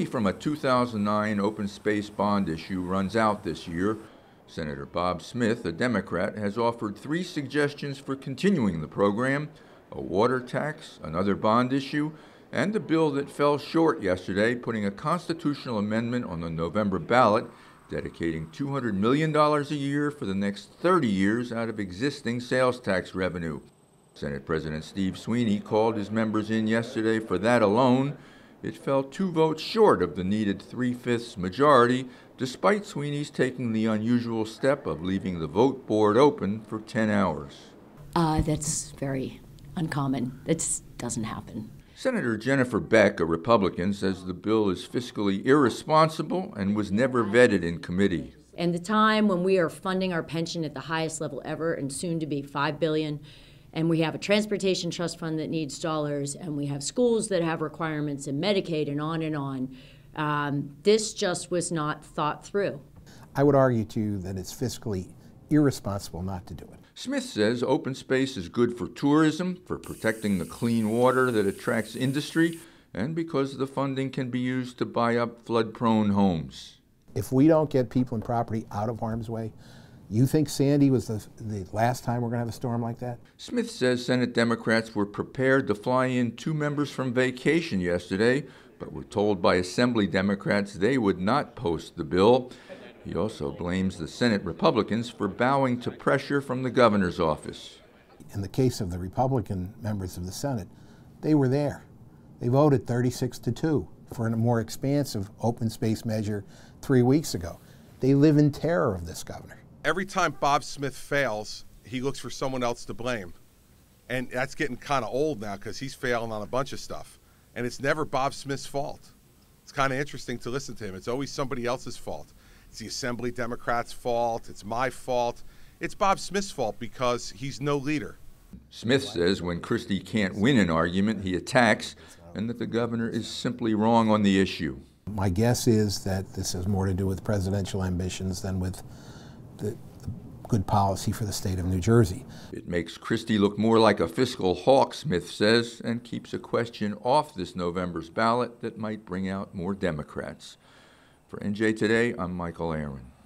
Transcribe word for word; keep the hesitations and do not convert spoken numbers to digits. money from a two thousand nine open space bond issue runs out this year. Senator Bob Smith, a Democrat, has offered three suggestions for continuing the program: a water tax, another bond issue, and a bill that fell short yesterday, putting a constitutional amendment on the November ballot dedicating two hundred million dollars a year for the next thirty years out of existing sales tax revenue. Senate President Steve Sweeney called his members in yesterday for that alone. It fell two votes short of the needed three-fifths majority, despite Sweeney's taking the unusual step of leaving the vote board open for ten hours. Uh, that's very uncommon. That doesn't happen. Senator Jennifer Beck, a Republican, says the bill is fiscally irresponsible and was never vetted in committee. And the time when we are funding our pension at the highest level ever and soon to be five billion dollars, and we have a transportation trust fund that needs dollars, and we have schools that have requirements and Medicaid and on and on, um, this just was not thought through. I would argue to you that it's fiscally irresponsible not to do it. Smith says open space is good for tourism, for protecting the clean water that attracts industry, and because the funding can be used to buy up flood-prone homes. If we don't get people and property out of harm's way, you think Sandy was the, the last time we're going to have a storm like that? Smith says Senate Democrats were prepared to fly in two members from vacation yesterday, but were told by Assembly Democrats they would not post the bill. He also blames the Senate Republicans for bowing to pressure from the governor's office. In the case of the Republican members of the Senate, they were there. They voted thirty-six to two for a more expansive open space measure three weeks ago. They live in terror of this governor. Every time Bob Smith fails, he looks for someone else to blame. And that's getting kind of old now, because he's failing on a bunch of stuff. And it's never Bob Smith's fault. It's kind of interesting to listen to him. It's always somebody else's fault. It's the Assembly Democrats' fault, it's my fault, it's Bob Smith's fault because he's no leader. Smith says when Christie can't win an argument, he attacks, and that the governor is simply wrong on the issue. My guess is that this has more to do with presidential ambitions than with the, the good policy for the state of New Jersey. It makes Christie look more like a fiscal hawk, Smith says, and keeps a question off this November's ballot that might bring out more Democrats. For N J Today, I'm Michael Aron.